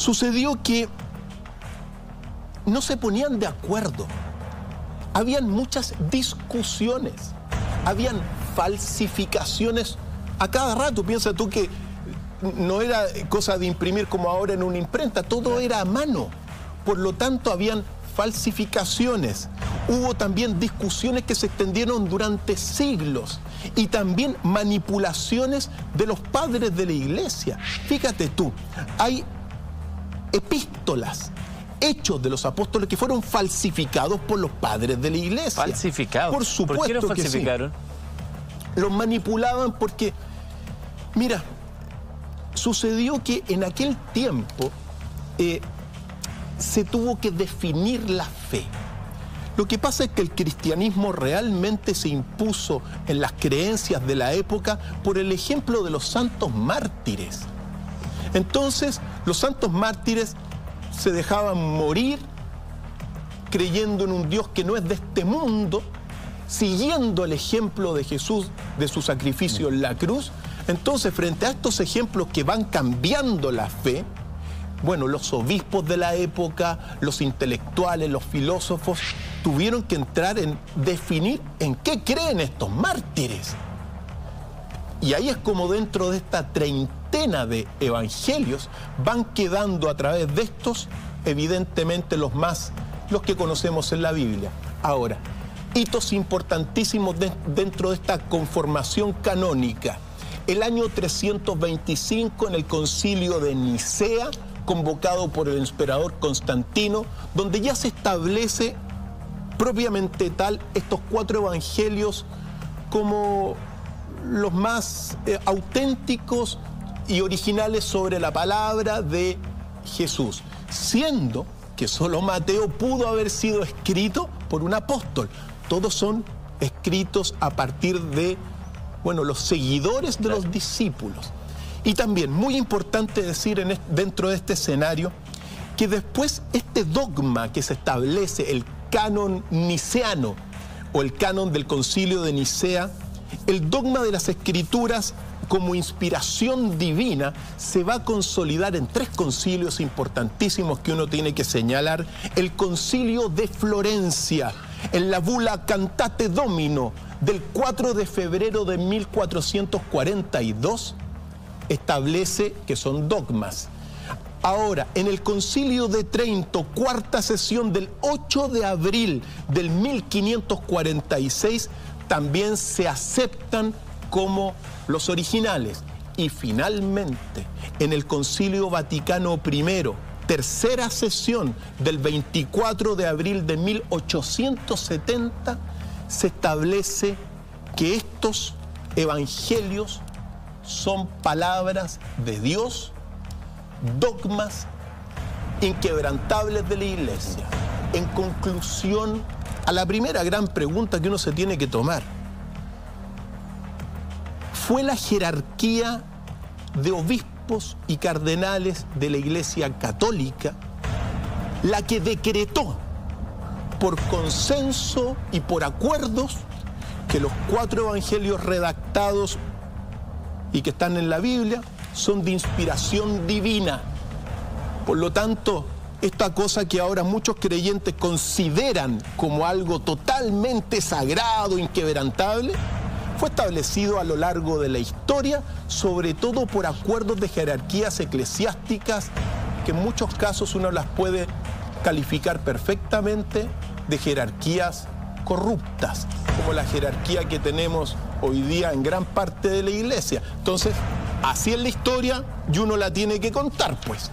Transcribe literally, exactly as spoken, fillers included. sucedió que no se ponían de acuerdo. Habían muchas discusiones, habían falsificaciones a cada rato. Piensa tú que no era cosa de imprimir como ahora en una imprenta, todo era a mano. Por lo tanto, habían falsificaciones. Hubo también discusiones que se extendieron durante siglos y también manipulaciones de los padres de la iglesia. Fíjate tú, hay epístolas, hechos de los apóstoles que fueron falsificados por los padres de la iglesia. ¿Falsificados? Por supuesto. ¿Por qué los falsificaron? Que sí. Los manipulaban porque, mira, sucedió que en aquel tiempo eh, se tuvo que definir la fe. Lo que pasa es que el cristianismo realmente se impuso en las creencias de la época por el ejemplo de los santos mártires. Entonces, los santos mártires se dejaban morir creyendo en un Dios que no es de este mundo, siguiendo el ejemplo de Jesús, de su sacrificio en la cruz. Entonces, frente a estos ejemplos que van cambiando la fe, bueno, los obispos de la época, los intelectuales, los filósofos, tuvieron que entrar en definir en qué creen estos mártires. Y ahí es como dentro de esta treintena de evangelios van quedando a través de estos, evidentemente, los más, los que conocemos en la Biblia. Ahora, hitos importantísimos de, dentro de esta conformación canónica. El año trescientos veinticinco, en el concilio de Nicea, convocado por el emperador Constantino, donde ya se establece propiamente tal estos cuatro evangelios como los más eh, auténticos y originales sobre la palabra de Jesús, siendo que solo Mateo pudo haber sido escrito por un apóstol. Todos son escritos a partir de, bueno, los seguidores de los discípulos. Y también, muy importante decir en este, dentro de este escenario, que después este dogma que se establece, el canon niceano, o el canon del concilio de Nicea, el dogma de las escrituras como inspiración divina, se va a consolidar en tres concilios importantísimos que uno tiene que señalar. El concilio de Florencia, en la bula Cantate Domino, del cuatro de febrero de mil cuatrocientos cuarenta y dos, establece que son dogmas. Ahora, en el concilio de Trento, cuarta sesión del ocho de abril del mil quinientos cuarenta y seis, también se aceptan como los originales. Y finalmente, en el concilio Vaticano primero, tercera sesión del veinticuatro de abril de mil ochocientos setenta, se establece que estos evangelios son palabras de Dios, dogmas inquebrantables de la iglesia. En conclusión, a la primera gran pregunta que uno se tiene que tomar, ¿fue la jerarquía de obispos y cardenales de la Iglesia Católica la que decretó por consenso y por acuerdos que los cuatro evangelios redactados y que están en la Biblia son de inspiración divina? Por lo tanto, esta cosa que ahora muchos creyentes consideran como algo totalmente sagrado, inquebrantable, fue establecido a lo largo de la historia, sobre todo por acuerdos de jerarquías eclesiásticas, que en muchos casos uno las puede calificar perfectamente de jerarquías corruptas, como la jerarquía que tenemos hoy día en gran parte de la iglesia. Entonces, así es la historia y uno la tiene que contar, pues.